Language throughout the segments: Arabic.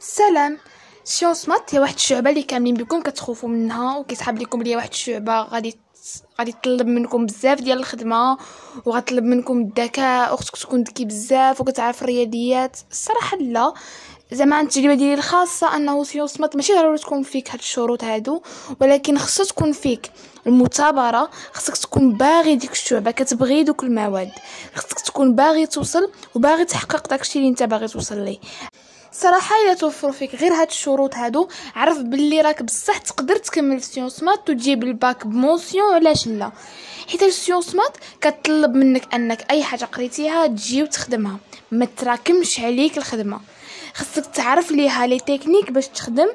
سلام. سيونس مات هي واحد الشعبه اللي كاملين بكم كتخوفوا منها، وكيسحب لكم ليا واحد الشعبه غادي تطلب منكم بزاف ديال الخدمه، وغتطلب منكم الذكاء، وخصك تكون ذكي بزاف وكتعرف الرياضيات. الصراحه لا، زعما عن التجربه ديالي الخاصه انه سيونس مات ماشي ضروري تكون فيك هاد الشروط هادو، ولكن خصها تكون فيك المثابره، خصك تكون باغي ديك الشعبه، كتبغي دوك المواد، خصك تكون باغي توصل وباغي تحقق داكشي اللي انت باغي توصل ليه. صراحه الا توفروا فيك غير هاد الشروط هادو، عرف باللي راك بصح تقدر تكمل سيونس مات وتجيب الباك بمونسيون. علاش لا؟ حيت السيونس مات كتطلب منك انك اي حاجه قريتيها تجي وتخدمها، ما تراكمش عليك الخدمه، خصك تعرف ليها لي تكنيك باش تخدم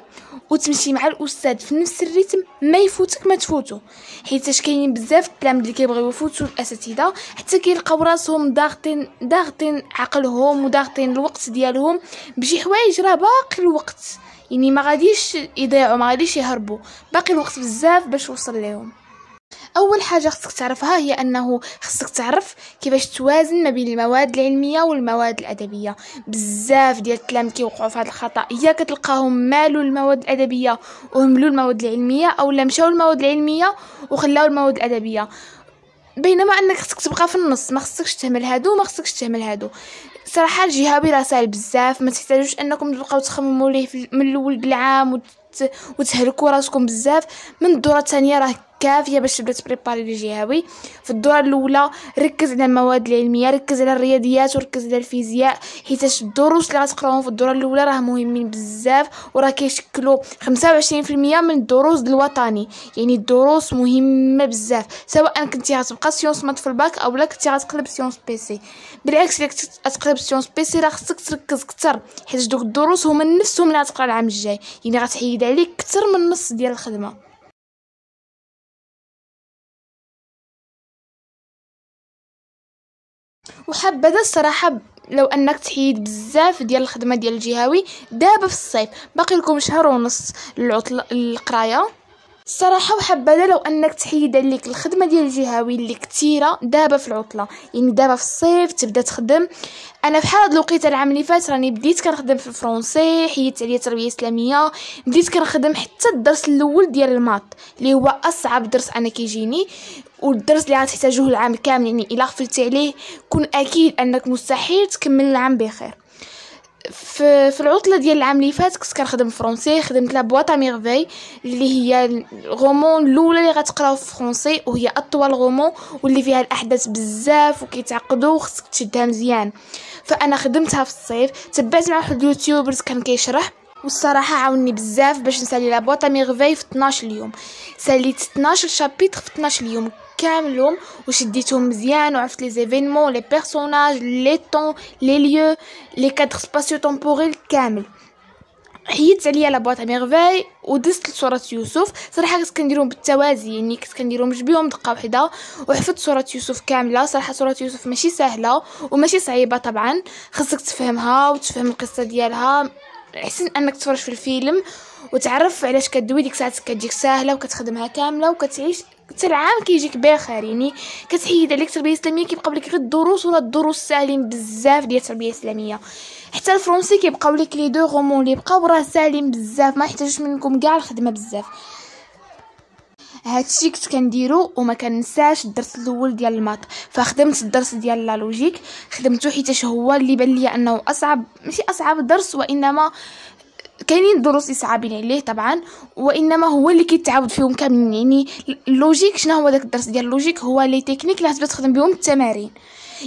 وتمشي مع الاستاذ في نفس الريتم، ما يفوتك ما تفوتو، حيت كاينين بزاف التلاميذ اللي كيبغيو يفوتوا الاساتذه حتى كيلقاو راسهم ضاغطين عقلهم وضاغطين الوقت ديالهم بشي حوايج راه باقي الوقت، يعني ما غاديش يضيعوا، ما غاديش يهربوا، باقي الوقت بزاف باش توصل ليهم. اول حاجه خصك تعرفها هي انه خصك تعرف كيفاش توازن ما بين المواد العلميه والمواد الادبيه. بزاف ديال التلاميذ كيوقعوا في هذا الخطا، يا كتلقاهم مالوا المواد الادبيه وهملوا المواد العلميه، او لا مشاو المواد العلميه وخلاو المواد الادبيه، بينما انك خصك تبقى في النص، ما خصكش تهمل هادو ما خصكش تهمل هادو. صراحه الجهابي راه ساهل بزاف، ما تحتاجوش انكم تبقاو تخمموا ليه من الاول بالعام وتهلكوا راسكم بزاف. من الدوره الثانيه راه كافيه باش تبدا تبريباري الجهوي. في الدوره الاولى ركز على المواد العلميه، ركز على الرياضيات وركز على الفيزياء، حيت الدروس اللي غتقراوهم في الدوره الاولى راه مهمين بزاف، وراه كيشكلوا 25% من الدروس الوطني، يعني الدروس مهمه بزاف، سواء كنتي غتبقى سيونس مات في الباك او لا كنتي غتقلب سيونس بي سي. بالعكس الا كنتي غتقلب سيونس بي سي راه خصك تركز اكثر، حيت دوك الدروس هما نفسهم اللي غتقرا العام الجاي، يعني غتحيد عليك اكثر من نص ديال الخدمه. وحبذا الصراحه لو انك تحيد بزاف ديال الخدمه ديال الجهوي دابا في الصيف، باقي لكم شهر ونص العطله القرايه. الصراحه وحبذا لو انك تحيد عليك الخدمه ديال الجهوي اللي كثيره دابا في العطله، يعني دابا في الصيف تبدا تخدم. انا في حال الوقيته العام اللي فات راني بديت كنخدم في الفرنسي، حيدت عليا التربيه الاسلاميه، بديت كنخدم حتى الدرس الاول ديال الماط اللي هو اصعب درس انا كيجيني، والدرس اللي غتحتاجوه العام كامل، يعني الا غفلتي عليه كن اكيد انك مستحيل تكمل العام بخير. في العطله ديال العام اللي فات كنت كنخدم فرونسي، خدمت لا بواطا ميرفاي اللي هي الغومون الاولى اللي غتقراو في فرونسي، وهي اطول غومون واللي فيها الاحداث بزاف وكيتعقدوا وخصك تشدها مزيان. فانا خدمتها في الصيف، تبعت مع واحد اليوتيوبرز كان كيشرح، والصراحه عاوني بزاف باش نسالي لا بواطا ميرفاي في 12 يوم. ساليت 12 شابيتر في 12 يوم كاملهم، وشديتهم مزيان، وعرفت لي زيفينمون، لي بيرسوناج، لي طون، لي ليو، لي كادر سباسيو تمبوريل كامل. حيدت عليا لا بواط ميرفاي ودست لصوره يوسف. صراحه كنت كنديرهم بالتوازي، يعني كنت كنديرهم بهم دقه واحده، وحفظت صوره يوسف كامله. صراحه صوره يوسف ماشي سهله وماشي صعيبه، طبعا خصك تفهمها وتفهم القصه ديالها، احسن انك تفرج في الفيلم وتعرف علاش كدوي. ديك ساعات كتجيك ساهله وكتخدمها كامله وكتعيش حتى العام كيجيك بخير، يعني كتحيد عليك التربيه الاسلاميه كيبقاو لك غير الدروس، ولا الدروس ساهلين بزاف ديال التربيه الاسلاميه. حتى الفرنسي كيبقاو لك لي دو غومون اللي بقاو راه ساهلين بزاف، ما يحتاجش منكم كاع الخدمه بزاف. هادشي كنت كنديرو، وما كننساش الدرس الاول ديال الماط. فخدمت الدرس ديال لا لوجيك، خدمتو حيت هو اللي بان ليا انه اصعب، ماشي اصعب درس، وانما كاينين دروس صعابين عليه طبعا، وانما هو اللي كيتعاود فيهم كاملين. يعني اللوجيك شنو هو؟ داك الدرس ديال اللوجيك هو لي تكنيك اللي غتبدا تخدم بهم التمارين،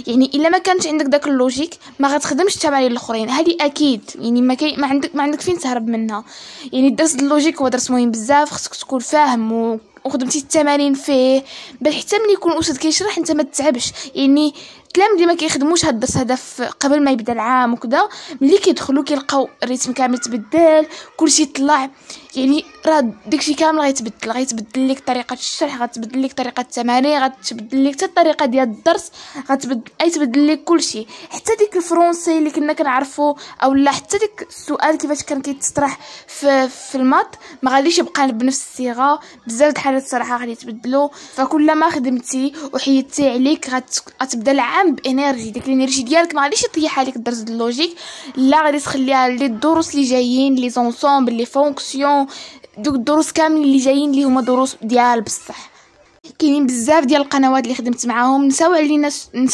يعني الا ما كانش عندك داك اللوجيك ما غتخدمش التمارين الاخرين، هذه اكيد، يعني ما عندك فين تهرب منها. يعني درس اللوجيك هو درس مهم بزاف، خصك تكون فاهم وخدمتي التمارين فيه، بل حتى ملي يكون الاستاذ كيشرح انت ما تتعبش. يعني التلاميذ اللي ما كيخدموش هاد الدرس هذا قبل ما يبدا العام وكذا، ملي كيدخلوا كيلقاو الريتم كامل تبدل، كلشي طلع، يعني راه داكشي كامل غيتبدل، غيتبدل لك طريقه الشرح، غتبدل لك طريقه التمارين، غتبدل لك حتى الطريقه ديال الدرس، غيتبدل لك كلشي. حتى ديك الفرونسي اللي كنا كنعرفو، اولا حتى ديك السؤال كيفاش كان كيتطرح في الماط ما غاديش يبقى بنفس الصيغه. بزاف د الحالات الصراحه غادي يتبدلوا. فكلما خدمتي وحيدتي عليك غتبدا العام عام بانرجي، ديك الانرجي ديالك ما غاديش يطيح عليك الدرس ديال اللوجيك، لا غادي تخليها للدروس اللي جايين، لي زونسومبل، لي فونكسيون، دوك الدروس كاملين اللي جايين اللي هما دروس ديال بصح. كاينين بزاف ديال القنوات اللي خدمت معاهم، نساو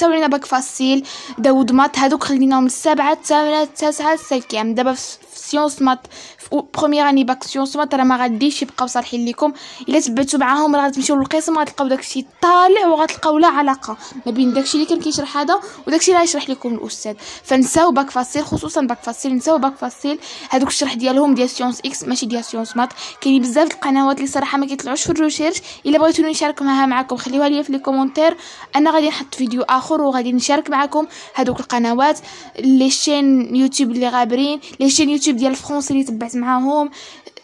علينا باك فاسيل، داود مات، هادوك خليناهم للسبعه الثامنه التاسعه السيكيام. دابا في سيونس مات في بروميير اني باك سيونس مات راه ما غاديش يبقاو صالحين ليكم. الا تبعتوا معاهم راه غتمشيو للقسم غتلقاو داكشي طالع وغتلقاو لا علاقه ما بين داكشي اللي كان كيشرح هذا وداكشي اللي غيشرح لكم الاستاذ. فنساو باك فاسيل، خصوصا باك فاسيل، نساو باك فاسيل، هادوك الشرح ديالهم ديال سيونس اكس ماشي ديال سيونس مات. كاينين بزاف القنوات اللي صراحه ما كيطلعوش في الريسيرش، الا بغيتوني نشاركها معكم خليوها لي في لي كومونتير، انا غادي نحط فيديو اخر وغادي نشارك معكم هادوك القنوات لي شين يوتيوب اللي غابرين، لي شين يوتيوب ديال الفرنسي اللي تبعت معاهم.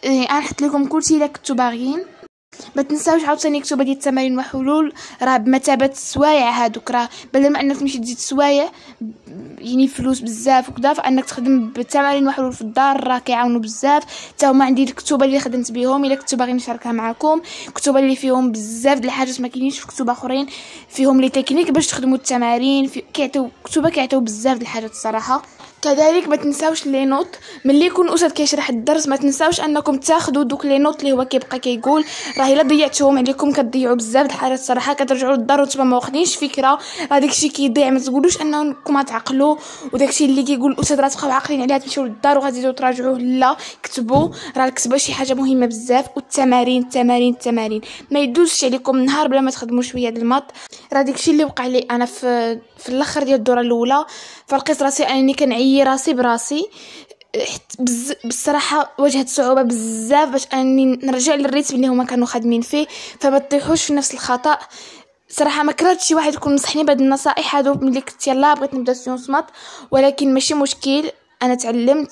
غنحط لكم كلشي الا كنتو باغيين. ما تنساوش عاوتاني كتبوا ديال التمارين وحلول، راه بمثابه السوايع هادوك، راه بدل ما انك تمشي تزيد السوايع يعني فلوس بزاف وكذا، فانك تخدم بالتمارين وحلول في الدار راه كيعاونوا بزاف. حتى هما عندي الكتب اللي خدمت بهم، الا كنتو باغيين نشاركها معكم، كتب اللي فيهم بزاف د الحاجات ما كاينينش في كتب اخرين، فيهم لي تكنيك باش تخدموا التمارين، كيعطيو كتبه كيعطيو بزاف د الحاجات الصراحه. كذلك ما تنساوش لي نوت، ملي يكون الاستاذ كيشرح الدرس ما تنساوش انكم تاخذوا دوك لي نوت اللي هو كيبقى كيقول، راه الا ضيعتهم عليكم كتضيعوا بزاف د الحاجات الصراحه، كترجعوا للدار وانتما ما واخدينش فكره، راه داكشي كيضيع. ما تقولوش انكم غتعقلوا وداكشي اللي كيقول الاستاذ راه تبقاو عاقلين عليه، تمشيو للدار وغتزيدوا تراجعوه، لا كتبوا، راه الكتابه شي حاجه مهمه بزاف. والتمارين التمارين التمارين ما يدوزش عليكم نهار بلا ما تخدموا شويه د الماط، راه داكشي اللي وقع لي انا في الاخر ديال الدوره الاولى، فلقيت راسي انني كنعي راسي براسي بالصراحه، واجهت صعوبه بزاف باش اني نرجع للريتم اللي هما كانوا خادمين فيه، فما تطيحوش في نفس الخطا صراحه. ما كرهتش شي واحد يكون نصحني بهاد النصائح هادو ملي كنت يلاه بغيت نبدا سيونس مات، ولكن ماشي مشكل، انا تعلمت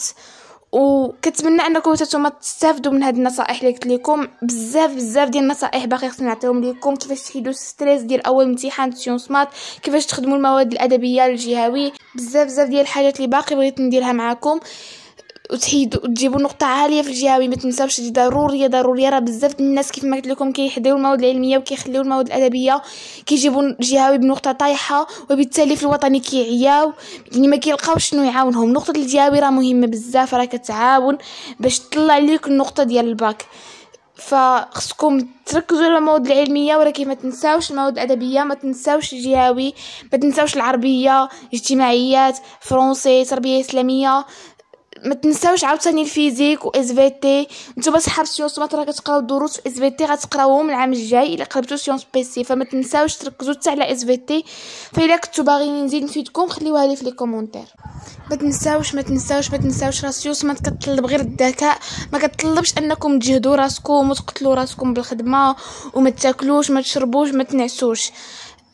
وكتمنى انكم نتوما تستافدوا من هاد النصائح اللي قلت لكم. بزاف بزاف ديال النصائح باقي خصني نعطيهم لكم، كيفاش تحيدوا الستريس ديال اول امتحان سيونس مات، كيفاش تخدموا المواد الادبيه الجهوي، بزاف بزاف ديال الحاجات اللي باقي بغيت نديرها معكم، وتحيدوا تجيبوا نقطه عاليه في الجهوي. ما تنساوش دي ضروريه ضروريه، راه بزاف ديال الناس كيف ما قلت لكم كيحديو المواد العلميه وكيخليو المواد الادبيه، كيجيبوا الجهوي بنقطه طايحه وبالتالي في الوطني كيعياو، يعني ما كيلقاوش شنو يعاونهم. نقطه الجهوي راه مهمه بزاف، راه كتعاون باش تطلع ليك النقطه ديال الباك، فخصكم تركزوا على المواد العلميه، ولكن ما تنساوش المواد الادبيه، ما تنساوش الجهوي، ما تنساوش العربيه، اجتماعيات، فرنسي، تربيه اسلاميه، ما تنساوش عاوتاني الفيزيك و اس في تي. نتوما صحاب سيونس مات راه كتقراو الدروس في اس في تي، غتقراوهم العام الجاي الا قربتو سيونس بي سي، فما تنساوش تركزوا حتى على اس في تي. فالا كنتو باغيين نزيد نفيدكم خليوها لي في لي كومونتير. ما تنساوش راه سيونس مات كتطلب غير الذكاء، ما كتطلبش انكم تجهدوا راسكم وتقتلوا راسكم بالخدمه وما تاكلوش ما تشربوش ما تنعسوش،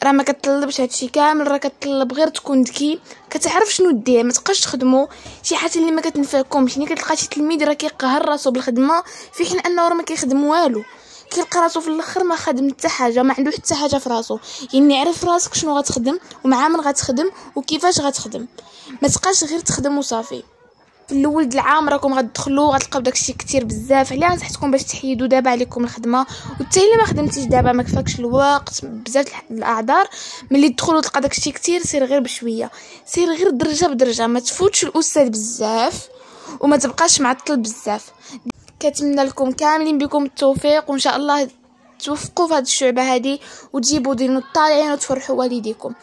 راه ما كتطلبش هادشي كامل، راه كتطلب غير تكون ذكي، كتعرف شنو دير، ما تبقاش تخدموا شي حاجه اللي ما كتنفعكمش. ملي كتلقى شي تلميذ راه كيقهر راسو بالخدمه في حين انه راه ما كيخدم والو، كيلقى راسو في الاخر ما خدم حتى حاجه، ما عنده حتى حاجه في راسو، يعني عرف راسك شنو غتخدم ومع من غتخدم وكيفاش غتخدم، ما تبقاش غير تخدم وصافي. في الاول د العام راكم غتدخلوا غتلقاو داكشي كتير بزاف، علاه نصحتكم باش تحيدوا دابا عليكم الخدمه، وحتى الا ما خدمتيش دابا ما كفاكش الوقت بزاف الاعذار، ملي تدخلوا تلقى داكشي كتير، سير غير بشويه، سير غير درجه بدرجه، ما تفوتش الاستاذ بزاف وما تبقاش معطل بزاف. كنتمنى لكم كاملين بكم التوفيق، وان شاء الله توفقوا في هاد الشعبه هادي وتجيبوا ديال الطالعين وتفرحوا والديكم.